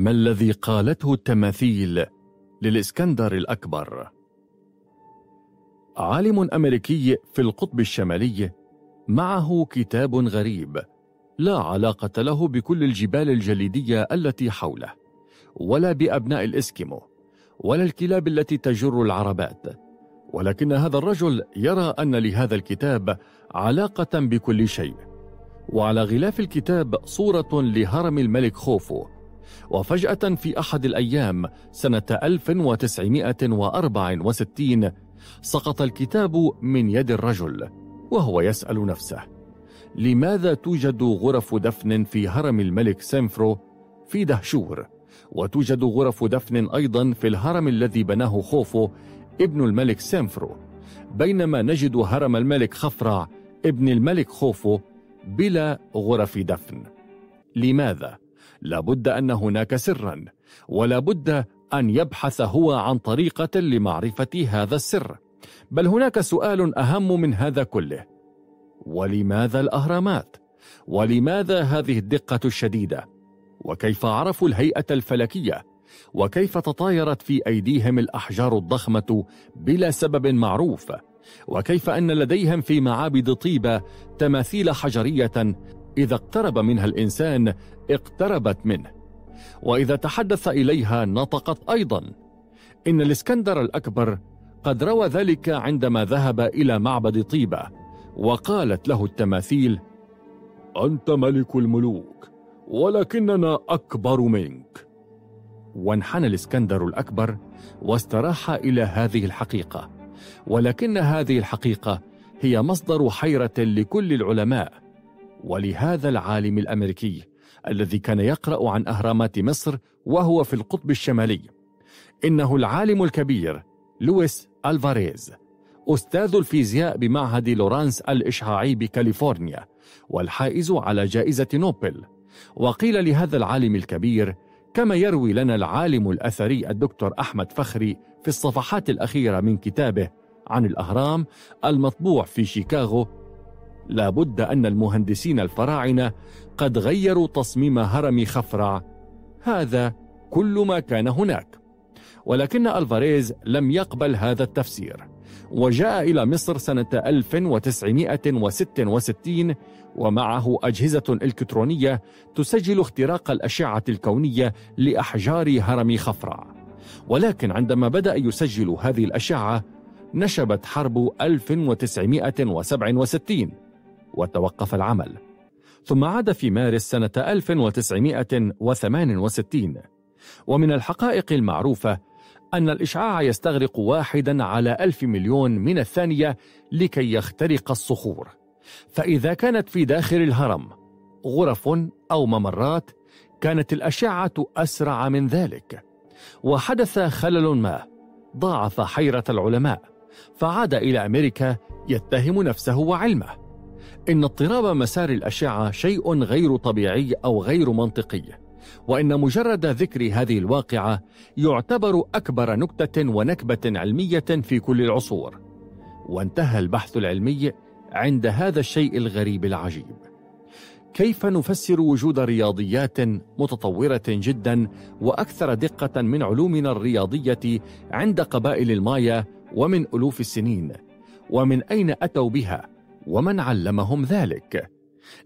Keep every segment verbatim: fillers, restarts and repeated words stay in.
ما الذي قالته التماثيل للإسكندر الأكبر؟ عالم أمريكي في القطب الشمالي معه كتاب غريب لا علاقة له بكل الجبال الجليدية التي حوله، ولا بأبناء الإسكيمو، ولا الكلاب التي تجر العربات، ولكن هذا الرجل يرى أن لهذا الكتاب علاقة بكل شيء. وعلى غلاف الكتاب صورة لهرم الملك خوفو. وفجأة في أحد الأيام سنة ألف وتسعمائة وأربعة وستين سقط الكتاب من يد الرجل وهو يسأل نفسه: لماذا توجد غرف دفن في هرم الملك سنفرو في دهشور، وتوجد غرف دفن أيضا في الهرم الذي بناه خوفو ابن الملك سنفرو، بينما نجد هرم الملك خفرع ابن الملك خوفو بلا غرف دفن؟ لماذا؟ لابد أن هناك سرا، ولابد أن يبحث هو عن طريقة لمعرفة هذا السر. بل هناك سؤال أهم من هذا كله: ولماذا الأهرامات؟ ولماذا هذه الدقة الشديدة؟ وكيف عرفوا الهيئة الفلكية؟ وكيف تطايرت في أيديهم الأحجار الضخمة بلا سبب معروف؟ وكيف أن لديهم في معابد طيبة تماثيل حجرية إذا اقترب منها الإنسان اقتربت منه، وإذا تحدث إليها نطقت أيضا؟ إن الإسكندر الأكبر قد روى ذلك عندما ذهب إلى معبد طيبة وقالت له التماثيل: أنت ملك الملوك ولكننا أكبر منك. وانحنى الإسكندر الأكبر واستراح إلى هذه الحقيقة، ولكن هذه الحقيقة هي مصدر حيرة لكل العلماء. ولهذا العالم الأمريكي الذي كان يقرأ عن أهرامات مصر وهو في القطب الشمالي، إنه العالم الكبير لويس ألفاريز، أستاذ الفيزياء بمعهد لورانس الإشعاعي بكاليفورنيا، والحائز على جائزة نوبل. وقيل لهذا العالم الكبير كما يروي لنا العالم الأثري الدكتور أحمد فخري في الصفحات الأخيرة من كتابه عن الأهرام المطبوع في شيكاغو: لابد أن المهندسين الفراعنة قد غيروا تصميم هرم خفرع، هذا كل ما كان هناك. ولكن ألفاريز لم يقبل هذا التفسير، وجاء إلى مصر سنة ألف وتسعمائة وستة وستين ومعه أجهزة إلكترونية تسجل اختراق الأشعة الكونية لأحجار هرم خفرع. ولكن عندما بدأ يسجل هذه الأشعة نشبت حرب ألف وتسعمائة وسبعة وستين وتوقف العمل، ثم عاد في مارس سنة ألف وتسعمائة وثمانية وستين. ومن الحقائق المعروفة أن الإشعاع يستغرق واحدا على ألف مليون من الثانية لكي يخترق الصخور، فإذا كانت في داخل الهرم غرف أو ممرات كانت الأشعة أسرع من ذلك. وحدث خلل ما ضاعف حيرة العلماء، فعاد إلى أمريكا يتهم نفسه وعلمه. إن اضطراب مسار الأشعة شيء غير طبيعي أو غير منطقي، وإن مجرد ذكر هذه الواقعة يعتبر أكبر نكتة ونكبة علمية في كل العصور. وانتهى البحث العلمي عند هذا الشيء الغريب العجيب. كيف نفسر وجود رياضيات متطورة جدا وأكثر دقة من علومنا الرياضية عند قبائل المايا ومن ألوف السنين؟ ومن أين أتوا بها؟ ومن علمهم ذلك؟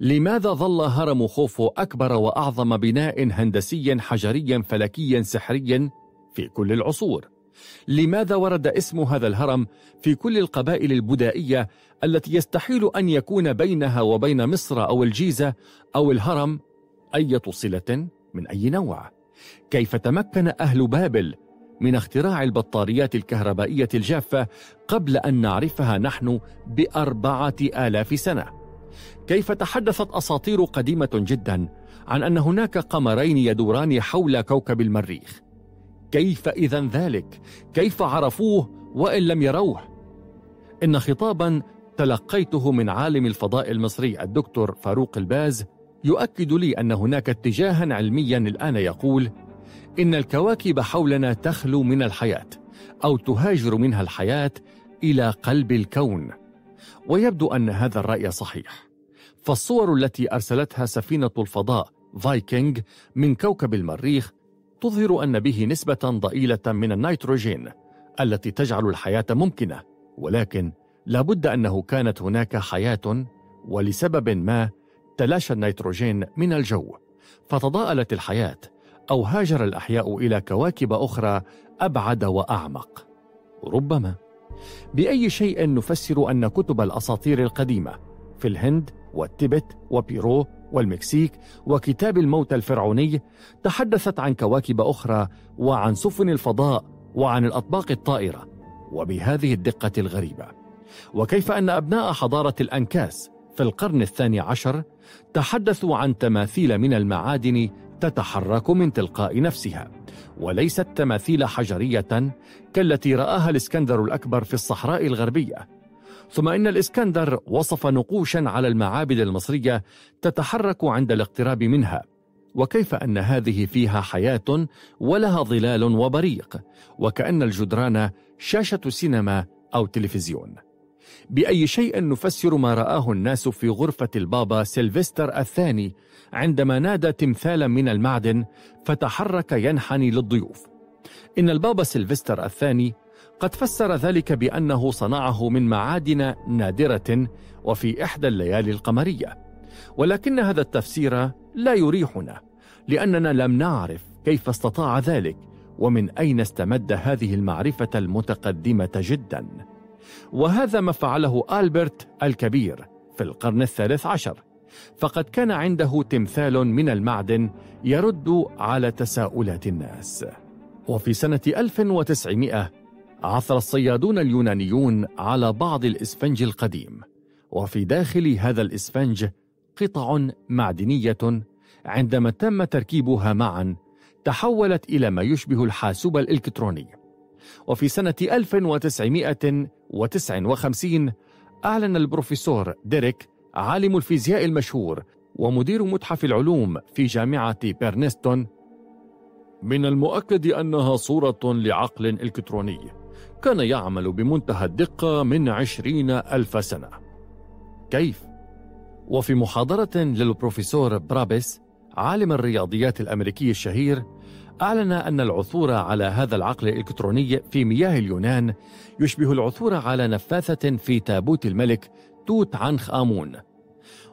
لماذا ظل هرم خوفو أكبر وأعظم بناء هندسي حجري فلكي سحري في كل العصور؟ لماذا ورد اسم هذا الهرم في كل القبائل البدائية التي يستحيل أن يكون بينها وبين مصر أو الجيزة أو الهرم أي صلة من أي نوع؟ كيف تمكن أهل بابل من اختراع البطاريات الكهربائية الجافة قبل أن نعرفها نحن بأربعة آلاف سنة؟ كيف تحدثت أساطير قديمة جدا عن أن هناك قمرين يدوران حول كوكب المريخ؟ كيف إذا ذلك؟ كيف عرفوه وإن لم يروه؟ إن خطابا تلقيته من عالم الفضاء المصري الدكتور فاروق الباز يؤكد لي أن هناك اتجاها علميا الآن يقول إن الكواكب حولنا تخلو من الحياة أو تهاجر منها الحياة إلى قلب الكون. ويبدو أن هذا الرأي صحيح، فالصور التي أرسلتها سفينة الفضاء فايكنج من كوكب المريخ تظهر أن به نسبة ضئيلة من النيتروجين التي تجعل الحياة ممكنة، ولكن لا بد أنه كانت هناك حياة، ولسبب ما تلاشى النيتروجين من الجو فتضاءلت الحياة، أو هاجر الأحياء إلى كواكب أخرى أبعد وأعمق. ربما بأي شيء نفسر أن كتب الأساطير القديمة في الهند والتبت وبيرو والمكسيك وكتاب الموتى الفرعوني تحدثت عن كواكب أخرى وعن سفن الفضاء وعن الأطباق الطائرة وبهذه الدقة الغريبة؟ وكيف أن أبناء حضارة الأنكاس في القرن الثاني عشر تحدثوا عن تماثيل من المعادن تتحرك من تلقاء نفسها، وليست تماثيل حجرية كالتي رآها الإسكندر الأكبر في الصحراء الغربية. ثم إن الإسكندر وصف نقوشا على المعابد المصرية تتحرك عند الاقتراب منها، وكيف أن هذه فيها حياة ولها ظلال وبريق، وكأن الجدران شاشة سينما أو تلفزيون. بأي شيء نفسر ما رآه الناس في غرفة البابا سيلفستر الثاني عندما نادى تمثالا من المعدن فتحرك ينحني للضيوف؟ إن البابا سيلفستر الثاني قد فسر ذلك بأنه صنعه من معادن نادرة وفي إحدى الليالي القمرية، ولكن هذا التفسير لا يريحنا لأننا لم نعرف كيف استطاع ذلك ومن أين استمد هذه المعرفة المتقدمة جدا. وهذا ما فعله ألبرت الكبير في القرن الثالث عشر، فقد كان عنده تمثال من المعدن يرد على تساؤلات الناس. وفي سنة ألف وتسعمائة عثر الصيادون اليونانيون على بعض الإسفنج القديم، وفي داخل هذا الإسفنج قطع معدنية عندما تم تركيبها معا تحولت إلى ما يشبه الحاسوب الإلكتروني. وفي سنة ألف وتسعمائة وتسعة وخمسين أعلن البروفيسور ديريك، عالم الفيزياء المشهور ومدير متحف العلوم في جامعة بيرنستون، من المؤكد أنها صورة لعقل إلكتروني كان يعمل بمنتهى الدقة من عشرين ألف سنة. كيف؟ وفي محاضرة للبروفيسور برابيس عالم الرياضيات الأمريكي الشهير أعلن أن العثور على هذا العقل الإلكتروني في مياه اليونان يشبه العثور على نفاثة في تابوت الملك توت عنخ آمون.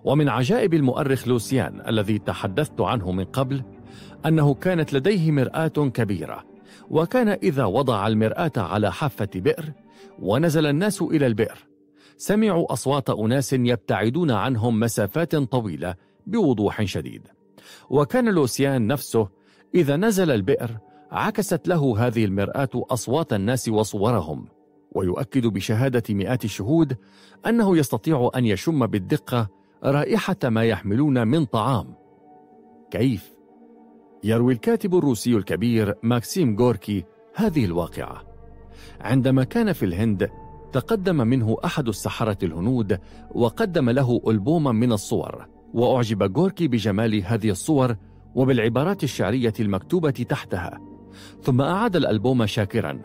ومن عجائب المؤرخ لوسيان الذي تحدثت عنه من قبل أنه كانت لديه مرآة كبيرة، وكان إذا وضع المرآة على حافة بئر ونزل الناس إلى البئر سمعوا أصوات أناس يبتعدون عنهم مسافات طويلة بوضوح شديد. وكان لوسيان نفسه إذا نزل البئر عكست له هذه المرآة أصوات الناس وصورهم، ويؤكد بشهادة مئات الشهود أنه يستطيع أن يشم بالدقة رائحة ما يحملون من طعام. كيف؟ يروي الكاتب الروسي الكبير ماكسيم جوركي هذه الواقعة. عندما كان في الهند تقدم منه أحد السحرة الهنود وقدم له ألبوما من الصور، وأعجب جوركي بجمال هذه الصور وبالعبارات الشعرية المكتوبة تحتها، ثم أعاد الألبوم شاكرا،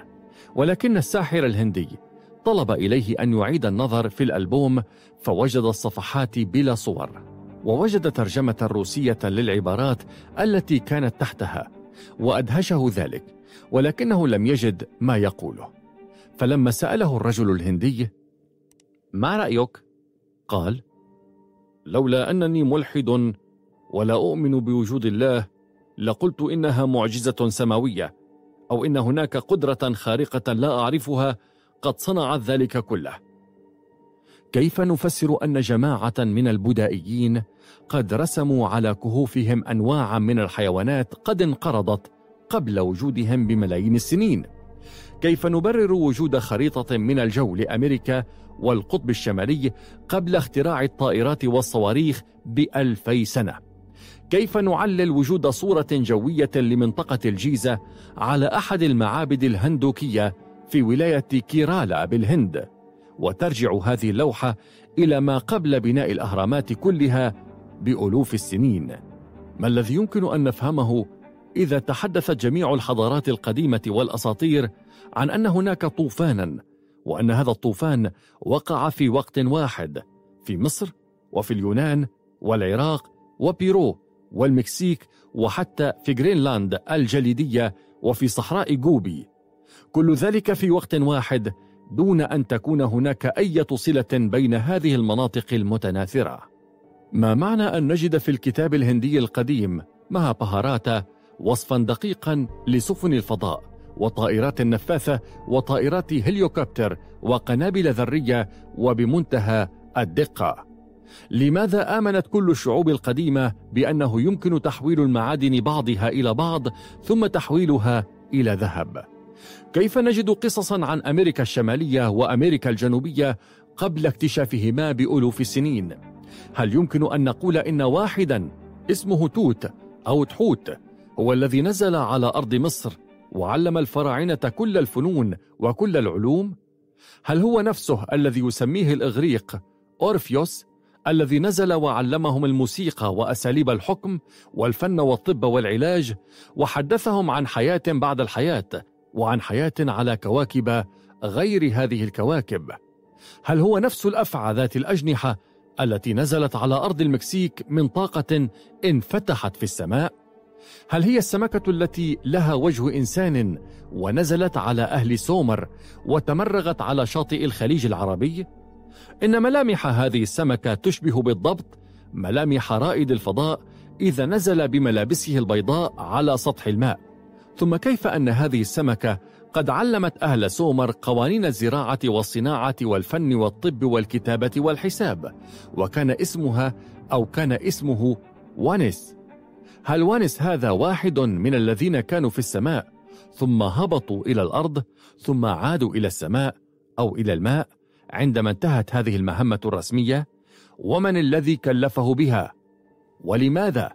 ولكن الساحر الهندي طلب إليه أن يعيد النظر في الألبوم فوجد الصفحات بلا صور، ووجد ترجمة روسية للعبارات التي كانت تحتها وأدهشه ذلك، ولكنه لم يجد ما يقوله. فلما سأله الرجل الهندي ما رأيك؟ قال لولا أنني ملحد ولا أؤمن بوجود الله لقلت إنها معجزة سماوية، أو إن هناك قدرة خارقة لا أعرفها قد صنعت ذلك كله. كيف نفسر أن جماعة من البدائيين قد رسموا على كهوفهم أنواعا من الحيوانات قد انقرضت قبل وجودهم بملايين السنين؟ كيف نبرر وجود خريطة من الجو لأمريكا والقطب الشمالي قبل اختراع الطائرات والصواريخ بألفي سنة؟ كيف نعلل وجود صورة جوية لمنطقة الجيزة على أحد المعابد الهندوكية في ولاية كيرالا بالهند، وترجع هذه اللوحة إلى ما قبل بناء الأهرامات كلها بألوف السنين؟ ما الذي يمكن أن نفهمه إذا تحدثت جميع الحضارات القديمة والأساطير عن أن هناك طوفانا، وأن هذا الطوفان وقع في وقت واحد في مصر وفي اليونان والعراق وبيرو والمكسيك وحتى في جرينلاند الجليدية وفي صحراء جوبي، كل ذلك في وقت واحد دون أن تكون هناك أي صلة بين هذه المناطق المتناثرة. ما معنى أن نجد في الكتاب الهندي القديم مهابهاراتا وصفا دقيقا لسفن الفضاء وطائرات النفاثة وطائرات هليوكوبتر وقنابل ذرية وبمنتهى الدقة؟ لماذا آمنت كل الشعوب القديمة بأنه يمكن تحويل المعادن بعضها إلى بعض ثم تحويلها إلى ذهب؟ كيف نجد قصصا عن أمريكا الشمالية وأمريكا الجنوبية قبل اكتشافهما بألوف السنين؟ هل يمكن أن نقول إن واحدا اسمه توت أو تحوت هو الذي نزل على أرض مصر وعلم الفراعنة كل الفنون وكل العلوم؟ هل هو نفسه الذي يسميه الإغريق أورفيوس الذي نزل وعلمهم الموسيقى وأساليب الحكم والفن والطب والعلاج وحدثهم عن حياة بعد الحياة وعن حياة على كواكب غير هذه الكواكب؟ هل هو نفس الأفعى ذات الأجنحة التي نزلت على أرض المكسيك من طاقة انفتحت في السماء؟ هل هي السمكة التي لها وجه إنسان ونزلت على أهل سومر وتمرغت على شاطئ الخليج العربي؟ إن ملامح هذه السمكة تشبه بالضبط ملامح رائد الفضاء إذا نزل بملابسه البيضاء على سطح الماء. ثم كيف أن هذه السمكة قد علمت أهل سومر قوانين الزراعة والصناعة والفن والطب والكتابة والحساب، وكان اسمها أو كان اسمه وانس؟ هل وانس هذا واحد من الذين كانوا في السماء ثم هبطوا إلى الأرض ثم عادوا إلى السماء أو إلى الماء عندما انتهت هذه المهمة الرسمية؟ ومن الذي كلفه بها ولماذا؟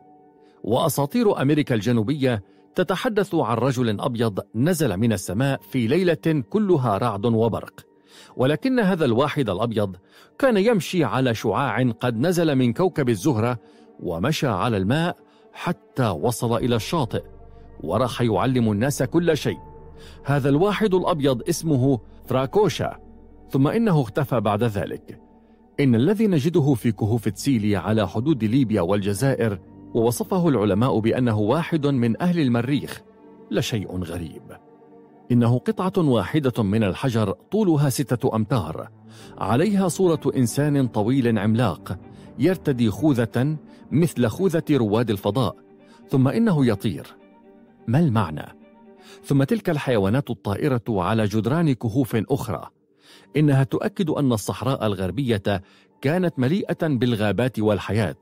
وأساطير أمريكا الجنوبية تتحدث عن رجل أبيض نزل من السماء في ليلة كلها رعد وبرق، ولكن هذا الواحد الأبيض كان يمشي على شعاع قد نزل من كوكب الزهرة ومشى على الماء حتى وصل إلى الشاطئ وراح يعلم الناس كل شيء. هذا الواحد الأبيض اسمه فراكوشا، ثم إنه اختفى بعد ذلك. إن الذي نجده في كهوف تسيلي على حدود ليبيا والجزائر ووصفه العلماء بأنه واحد من أهل المريخ لشيء غريب. إنه قطعة واحدة من الحجر طولها ستة أمتار، عليها صورة إنسان طويل عملاق يرتدي خوذة مثل خوذة رواد الفضاء، ثم إنه يطير. ما المعنى؟ ثم تلك الحيوانات الطائرة على جدران كهوف أخرى، إنها تؤكد أن الصحراء الغربية كانت مليئة بالغابات والحياة،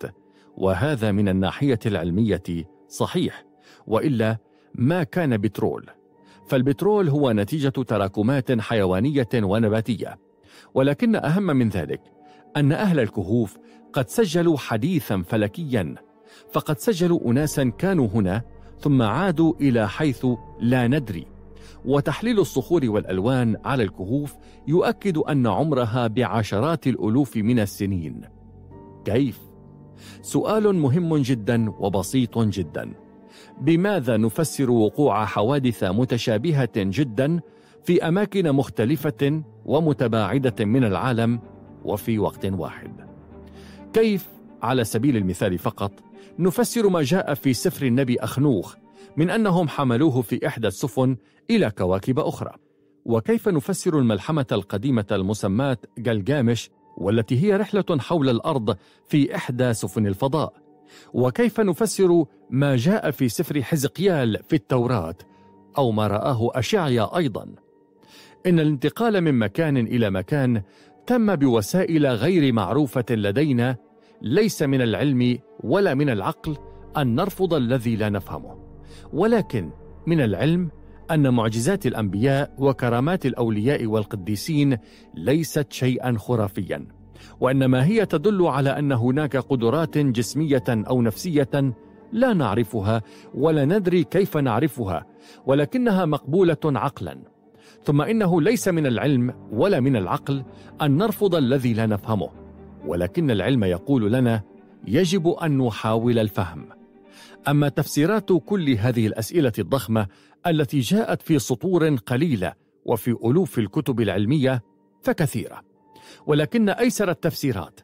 وهذا من الناحية العلمية صحيح، وإلا ما كان بترول، فالبترول هو نتيجة تراكمات حيوانية ونباتية. ولكن أهم من ذلك أن أهل الكهوف قد سجلوا حديثا فلكيا، فقد سجلوا أناسا كانوا هنا ثم عادوا إلى حيث لا ندري. وتحليل الصخور والألوان على الكهوف يؤكد أن عمرها بعشرات الألوف من السنين. كيف؟ سؤال مهم جدا وبسيط جدا. بماذا نفسر وقوع حوادث متشابهة جدا في أماكن مختلفة ومتباعدة من العالم وفي وقت واحد؟ كيف على سبيل المثال فقط نفسر ما جاء في سفر النبي أخنوخ من أنهم حملوه في إحدى السفن إلى كواكب أخرى؟ وكيف نفسر الملحمة القديمة المسماة جلجامش والتي هي رحلة حول الأرض في إحدى سفن الفضاء؟ وكيف نفسر ما جاء في سفر حزقيال في التوراة أو ما رآه أشعيا أيضا؟ إن الانتقال من مكان إلى مكان تم بوسائل غير معروفة لدينا، ليس من العلم ولا من العقل أن نرفض الذي لا نفهمه، ولكن من العلم أن معجزات الأنبياء وكرامات الأولياء والقديسين ليست شيئا خرافيا، وإنما هي تدل على أن هناك قدرات جسمية أو نفسية لا نعرفها ولا ندري كيف نعرفها، ولكنها مقبولة عقلا. ثم إنه ليس من العلم ولا من العقل أن نرفض الذي لا نفهمه، ولكن العلم يقول لنا يجب أن نحاول الفهم. أما تفسيرات كل هذه الأسئلة الضخمة التي جاءت في سطور قليلة وفي ألوف الكتب العلمية فكثيرة، ولكن أيسر التفسيرات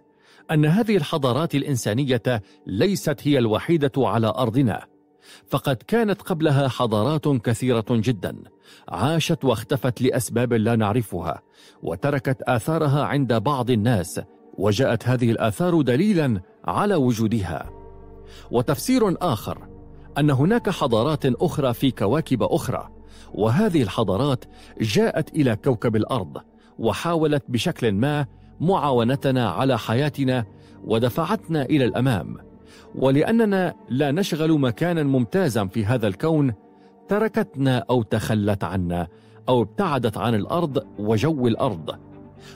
أن هذه الحضارات الإنسانية ليست هي الوحيدة على أرضنا، فقد كانت قبلها حضارات كثيرة جدا عاشت واختفت لأسباب لا نعرفها، وتركت آثارها عند بعض الناس، وجاءت هذه الآثار دليلا على وجودها. وتفسير آخر أن هناك حضارات أخرى في كواكب أخرى، وهذه الحضارات جاءت إلى كوكب الأرض وحاولت بشكل ما معاونتنا على حياتنا ودفعتنا إلى الأمام، ولأننا لا نشغل مكانا ممتازا في هذا الكون تركتنا أو تخلت عنا أو ابتعدت عن الأرض وجو الأرض.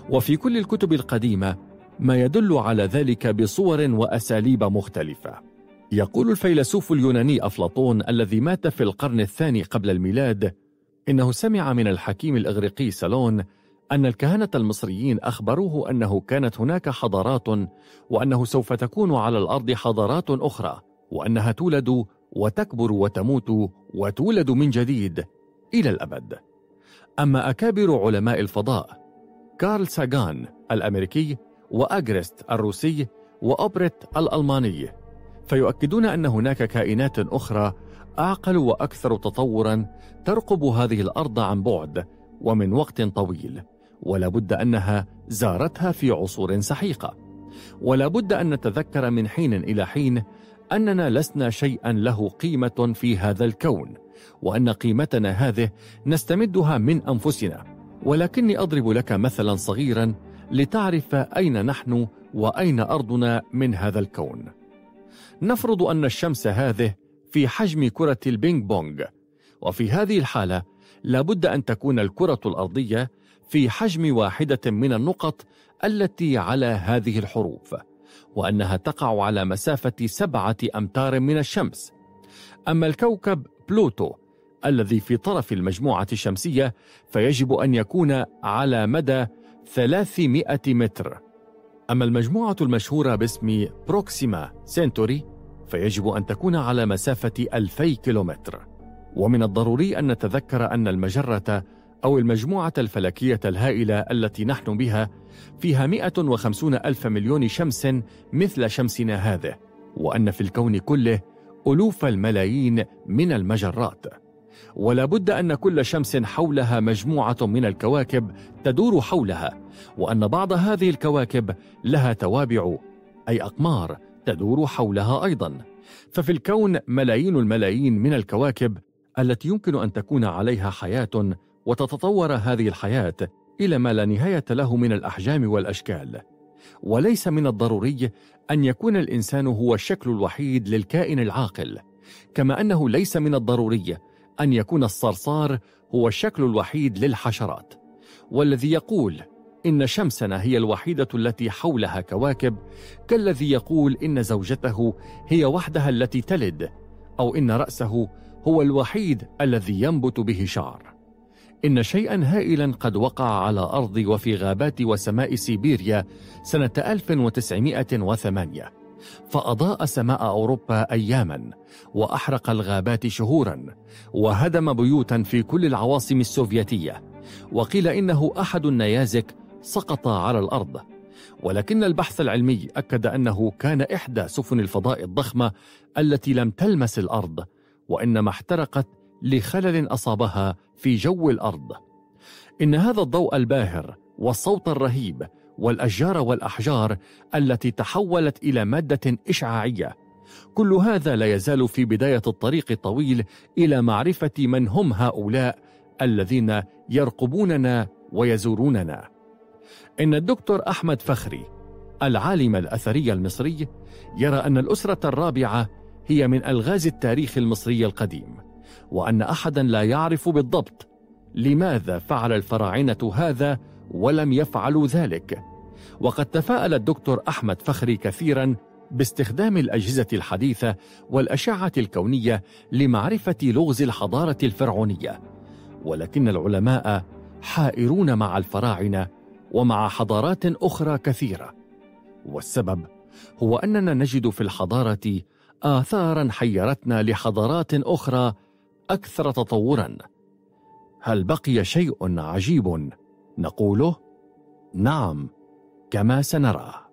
وفي كل الكتب القديمة ما يدل على ذلك بصور وأساليب مختلفة. يقول الفيلسوف اليوناني أفلاطون الذي مات في القرن الثاني قبل الميلاد إنه سمع من الحكيم الإغريقي سالون أن الكهنة المصريين أخبروه أنه كانت هناك حضارات، وأنه سوف تكون على الأرض حضارات أخرى، وأنها تولد وتكبر وتموت وتولد من جديد إلى الأبد. أما أكابر علماء الفضاء كارل ساجان الأمريكي وأغريست الروسي وأوبرت الألماني فيؤكدون أن هناك كائنات أخرى أعقل وأكثر تطوراً ترقب هذه الأرض عن بعد ومن وقت طويل، ولا بد أنها زارتها في عصور سحيقة. ولا بد أن نتذكر من حين إلى حين أننا لسنا شيئاً له قيمة في هذا الكون، وأن قيمتنا هذه نستمدها من أنفسنا. ولكني أضرب لك مثلاً صغيراً لتعرف أين نحن وأين أرضنا من هذا الكون. نفرض أن الشمس هذه في حجم كرة البينج بونج، وفي هذه الحالة لابد أن تكون الكرة الأرضية في حجم واحدة من النقط التي على هذه الحروف، وأنها تقع على مسافة سبعة أمتار من الشمس. أما الكوكب بلوتو الذي في طرف المجموعة الشمسية فيجب أن يكون على مدى ثلاثمائة متر. أما المجموعة المشهورة باسم بروكسيما سينتوري فيجب أن تكون على مسافة ألفي كيلومتر. ومن الضروري أن نتذكر أن المجرة أو المجموعة الفلكية الهائلة التي نحن بها فيها مئة وخمسين ألف مليون شمس مثل شمسنا هذه، وأن في الكون كله ألوف الملايين من المجرات. ولا بد أن كل شمس حولها مجموعة من الكواكب تدور حولها، وأن بعض هذه الكواكب لها توابع أي أقمار تدور حولها أيضا. ففي الكون ملايين الملايين من الكواكب التي يمكن أن تكون عليها حياة، وتتطور هذه الحياة إلى ما لا نهاية له من الأحجام والأشكال. وليس من الضروري أن يكون الإنسان هو الشكل الوحيد للكائن العاقل، كما أنه ليس من الضروري أن يكون الصرصار هو الشكل الوحيد للحشرات. والذي يقول إن شمسنا هي الوحيدة التي حولها كواكب كالذي يقول إن زوجته هي وحدها التي تلد، أو إن رأسه هو الوحيد الذي ينبت به شعر. إن شيئا هائلا قد وقع على أرض وفي غابات وسماء سيبيريا سنة ألف وتسعمائة وثمانية، فأضاء سماء أوروبا أياما، وأحرق الغابات شهورا، وهدم بيوتا في كل العواصم السوفيتية، وقيل إنه أحد النيازك سقط على الأرض. ولكن البحث العلمي أكد أنه كان إحدى سفن الفضاء الضخمة التي لم تلمس الأرض، وإنما احترقت لخلل أصابها في جو الأرض. إن هذا الضوء الباهر والصوت الرهيب والأشجار والأحجار التي تحولت إلى مادة إشعاعية، كل هذا لا يزال في بداية الطريق الطويل إلى معرفة من هم هؤلاء الذين يرقبوننا ويزوروننا. إن الدكتور أحمد فخري العالم الأثري المصري يرى أن الأسرة الرابعة هي من ألغاز التاريخ المصري القديم، وأن أحدا لا يعرف بالضبط لماذا فعل الفراعنة هذا ولم يفعلوا ذلك. وقد تفاءل الدكتور أحمد فخري كثيرا باستخدام الأجهزة الحديثة والأشعة الكونية لمعرفة لغز الحضارة الفرعونية، ولكن العلماء حائرون مع الفراعنة ومع حضارات أخرى كثيرة. والسبب هو أننا نجد في الحضارة آثارا حيرتنا لحضارات أخرى أكثر تطورا. هل بقي شيء عجيب نقوله؟ نعم، كما سنرى.